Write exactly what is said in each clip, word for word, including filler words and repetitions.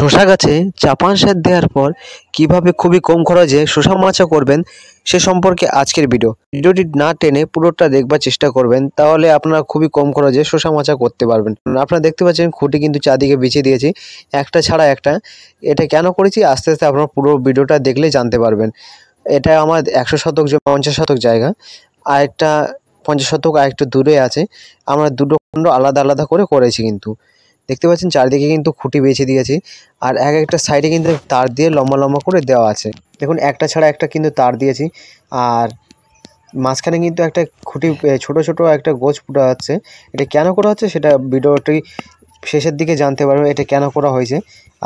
শসা গাছে চাপান সার দেওয়ার পর কিভাবে খুবই কম খরচে শসা মাচা করবেন সে সম্পর্কে আজকের ভিডিও। ভিডিওটি না টেনে পুরোটা দেখবার চেষ্টা করবেন, তাহলে আপনারা খুবই কম খরচে শসা মাচা করতে পারবেন। আপনারা দেখতে পাচ্ছেন খুঁটি কিন্তু চারদিকে বিছিয়ে দিয়েছি, একটা ছাড়া একটা। এটা কেন করেছি আস্তে আস্তে আপনারা পুরো ভিডিওটা দেখলে জানতে পারবেন। এটা আমার একশো শতক পঞ্চাশ শতক জায়গা, আর একটা পঞ্চাশ শতক আর একটু দূরে আছে। আমরা দুটো খণ্ড আলাদা আলাদা করে করেছি, কিন্তু দেখতে পাচ্ছেন চারদিকে কিন্তু খুঁটি বেঁচে দিয়েছি, আর এক একটা সাইডে কিন্তু তার দিয়ে লম্বা লম্বা করে দেওয়া আছে। দেখুন একটা ছাড়া একটা কিন্তু তার দিয়েছি, আর মাঝখানে কিন্তু একটা খুঁটি ছোট ছোট একটা গোছ পোঁতা হচ্ছে। এটা কেন করা হচ্ছে সেটা ভিডিওটি শেষের দিকে জানতে পারবেন এটা কেন করা হয়েছে,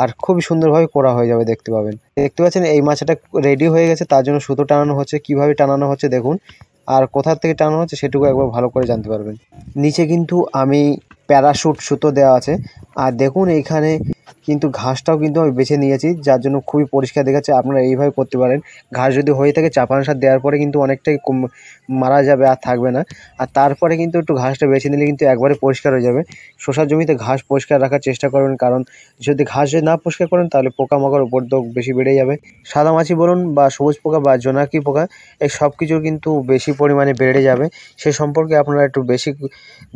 আর খুব সুন্দরভাবে করা হয়ে যাবে, দেখতে পাবেন। দেখতে পাচ্ছেন এই মাছটা রেডি হয়ে গেছে, তার জন্য সুতো টানানো হচ্ছে। কিভাবে টানানো হচ্ছে দেখুন, আর কোথা থেকে টানানো হচ্ছে সেটুকু একবার ভালো করে জানতে পারবেন। নিচে কিন্তু আমি প্যারাশুট সুতো দেওয়া আছে, আর দেখুন এইখানে কিন্তু ঘাসটাও কিন্তু আমি বেছে নিয়েছি, যার জন্য খুবই পরিষ্কার দেখাচ্ছে। আপনারা এইভাবে করতে পারেন। ঘাস যদি হয়ে থাকে চাপান সার দেওয়ার পরে কিন্তু অনেকটাই মারা যাবে, আর থাকবে না। আর তারপরে কিন্তু একটু ঘাসটা বেছে নিলে কিন্তু একবারে পরিষ্কার হয়ে যাবে। শসার জমিতে ঘাস পরিষ্কার রাখার চেষ্টা করবেন, কারণ যদি ঘাস না পরিষ্কার করেন তাহলে পোকামাকড় উপদ্রব বেশি বেড়ে যাবে। সাদামাছি বলুন বা সবুজ পোকা বা জোনাকি পোকা, এই সব কিছু কিন্তু বেশি পরিমাণে বেড়ে যাবে। সে সম্পর্কে আপনারা একটু বেশি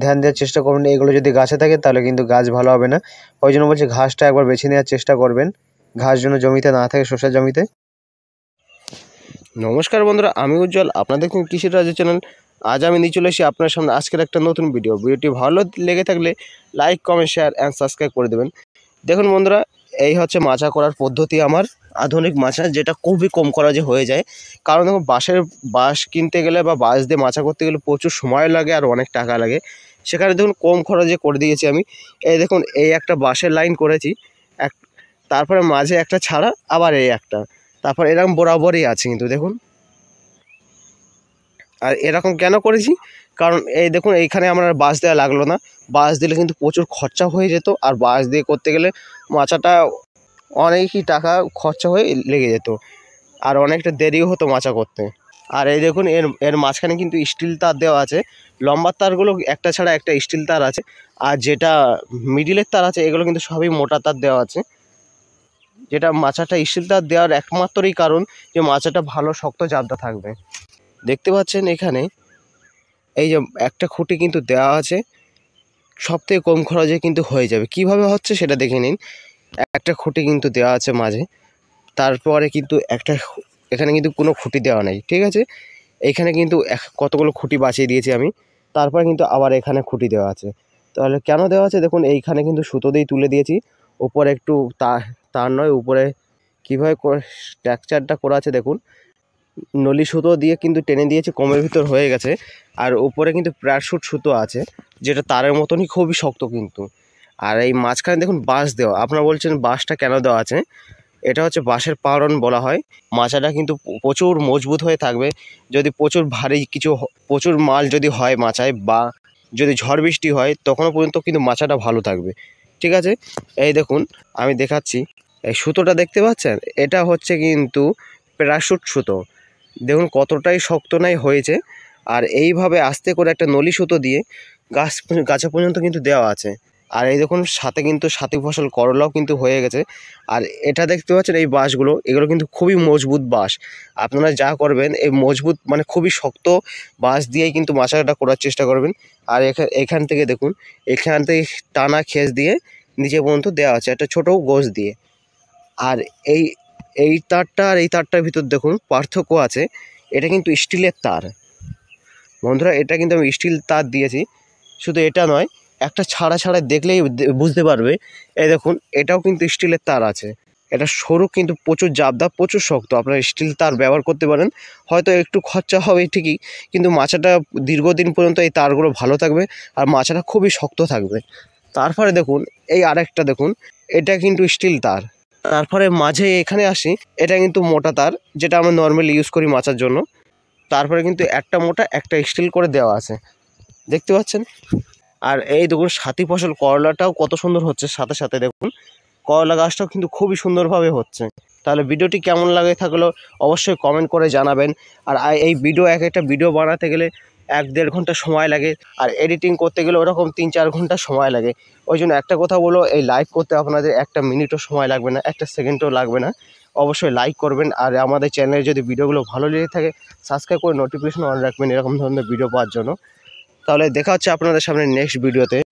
ধ্যান দেওয়ার চেষ্টা করবেন। এগুলো যদি গাছে থাকে তাহলে কিন্তু গাছ ভালো হবে না। ওই জন্য বলছি ঘাসটা একবার বেছে নেওয়ার চেষ্টা করবেন, ঘাস যেন জমিতে না থাকে, শসার জমিতে। নমস্কার বন্ধুরা, আমি উজ্জ্বল, আপনারা দেখুন কৃষির রাজ্য চ্যানেল। আজ আমি নিয়ে চলে এসেছি আপনার সামনে আজকের একটা নতুন ভিডিও। ভিডিওটি ভালো লেগে থাকলে like, comment, share and subscribe করে দেবেন। দেখুন বন্ধুরা, এই হচ্ছে মাচা করার পদ্ধতি আমার, আধুনিক মাচা, যেটা খুবই কম খরচে হয়ে যায়। কারণ দেখুন বাঁশের বাঁশ কিনতে গেলে বা বাঁশ দিয়ে মাচা করতে গেলে প্রচুর সময় লাগে আর অনেক টাকা লাগে। সেখানে দেখুন কম খরচে করে দিয়েছি আমি। এই দেখুন এই একটা বাঁশের লাইন করেছি, এক তারপরে মাঝে একটা ছাড়া, আবার এই একটা, তারপর এরকম বরাবরই আছে কিন্তু দেখুন। আর এরকম কেন করেছি, কারণ এই দেখুন এইখানে আমার বাঁশ দেওয়া লাগলো না। বাঁশ দিলে কিন্তু প্রচুর খরচা হয়ে যেত, আর বাঁশ দিয়ে করতে গেলে মাচাটা অনেকই টাকা খরচা হয়ে লেগে যেত, আর অনেকটা দেরিও হতো মাচা করতে। আর এই দেখুন এর এর মাঝখানে কিন্তু স্টিল তার দেওয়া আছে। লম্বা তারগুলো একটা ছাড়া একটা স্টিল তার আছে, আর যেটা মিডিলের তার আছে এগুলো কিন্তু সবই মোটা তার দেওয়া আছে। যেটা মাচাটা স্টিল তার দেওয়ার একমাত্রই কারণ যে মাচাটা ভালো শক্ত জাবদা থাকবে। দেখতে পাচ্ছেন এখানে এই যে একটা খুঁটি কিন্তু দেওয়া আছে, সবথেকে কম খরচে কিন্তু হয়ে যাবে। কিভাবে হচ্ছে সেটা দেখে নিন। একটা খুঁটি কিন্তু দেওয়া আছে মাঝে, তারপরে কিন্তু একটা এখানে কিন্তু কোনো খুঁটি দেওয়া নেই, ঠিক আছে। এখানে কিন্তু কতগুলো খুঁটি বাঁচিয়ে দিয়েছি আমি, তারপরে কিন্তু আবার এখানে খুঁটি দেওয়া আছে। তাহলে কেন দেওয়া আছে দেখুন, এইখানে কিন্তু সুতো দিয়ে তুলে দিয়েছি, উপরে একটু তার তার নয়, উপরে কীভাবে স্ট্রাকচারটা করা আছে দেখুন। নলি সুতো দিয়ে কিন্তু টেনে দিয়েছে, কমের ভিতর হয়ে গেছে। আর উপরে কিন্তু প্যারাশুট সুতো আছে, যেটা তারের মতনই খুবই শক্ত কিন্তু। আর এই মাঝখানে দেখুন বাঁশ দেওয়া। আপনারা বলছেন বাঁশটা কেন দেওয়া আছে, এটা হচ্ছে বাঁশের পারণ বলা হয়। মাচাটা কিন্তু প্রচুর মজবুত হয়ে থাকবে। যদি প্রচুর ভারী কিছু প্রচুর মাল যদি হয় মাচায়, বা যদি ঝড় বৃষ্টি হয়, তখনও পর্যন্ত কিন্তু মাচাটা ভালো থাকবে, ঠিক আছে। এই দেখুন আমি দেখাচ্ছি, এই সুতোটা দেখতে পাচ্ছেন, এটা হচ্ছে কিন্তু প্যারাশুট সুতো। দেখুন কতটাই শক্ত নাই হয়েছে। আর এইভাবে আস্তে করে একটা নলি সুতো দিয়ে গাছ গাছে পর্যন্ত কিন্তু দেওয়া আছে। আর এই দেখুন সাথে কিন্তু সাথী ফসল করলাও কিন্তু হয়ে গেছে। আর এটা দেখতে পাচ্ছেন এই বাঁশগুলো, এগুলো কিন্তু খুবই মজবুত বাঁশ। আপনারা যা করবেন এই মজবুত মানে খুবই শক্ত বাঁশ দিয়েই কিন্তু মাচাটা করার চেষ্টা করবেন। আর এখান থেকে দেখুন, এখান থেকে টানা খেস দিয়ে নিচে পর্যন্ত দেওয়া আছে একটা ছোটো গোছ দিয়ে। আর এই এই তারটা আর এই তারটার ভিতর দেখুন পার্থক্য আছে। এটা কিন্তু স্টিলের তার বন্ধুরা, এটা কিন্তু আমি স্টিল তার দিয়েছি। শুধু এটা নয়, একটা ছাড়া ছাড়া দেখলেই বুঝতে পারবে। এই দেখুন এটাও কিন্তু স্টিলের তার আছে, এটা সরু কিন্তু প্রচুর জাবদা, প্রচুর শক্ত। আপনারা স্টিল তার ব্যবহার করতে পারেন, হয়তো একটু খরচা হবে ঠিকই, কিন্তু মাচাটা দীর্ঘদিন পর্যন্ত এই তারগুলো ভালো থাকবে, আর মাচাটা খুবই শক্ত থাকবে। তারপরে দেখুন এই আরেকটা দেখুন, এটা কিন্তু স্টিল তার। তারপরে মাঝে এখানে আসি, এটা কিন্তু মোটা তার, যেটা আমরা নর্মালি ইউজ করি মাচার জন্য। তারপরে কিন্তু একটা মোটা একটা স্টিল করে দেওয়া আছে, দেখতে পাচ্ছেন। আর এই দেখুন সাথী ফসল করলাটাও কত সুন্দর হচ্ছে, সাথে সাথে দেখুন করলা গাছটাও কিন্তু খুবই সুন্দরভাবে হচ্ছে। তাহলে ভিডিওটি কেমন লাগে থাকলো অবশ্যই কমেন্ট করে জানাবেন। আর এই ভিডিও এক একটা ভিডিও বানাতে গেলে এক দেড় ঘন্টা সময় লাগে, আর এডিটিং করতে গেলে ওরকম তিন চার ঘন্টা সময় লাগে। ওই জন্য একটা কথা বলো, এই লাইভ করতে আপনাদের একটা মিনিটও সময় লাগবে না, একটা সেকেন্ডও লাগবে না। অবশ্যই লাইক করবেন, আর আমাদের চ্যানেলে যদি ভিডিওগুলো ভালো লেগে থাকে সাবস্ক্রাইব করে নোটিফিকেশন অন রাখবেন এরকম ধরনের ভিডিও পাওয়ার জন্য। তাহলে দেখা হচ্ছে আপনাদের সামনে নেক্সট ভিডিওতে।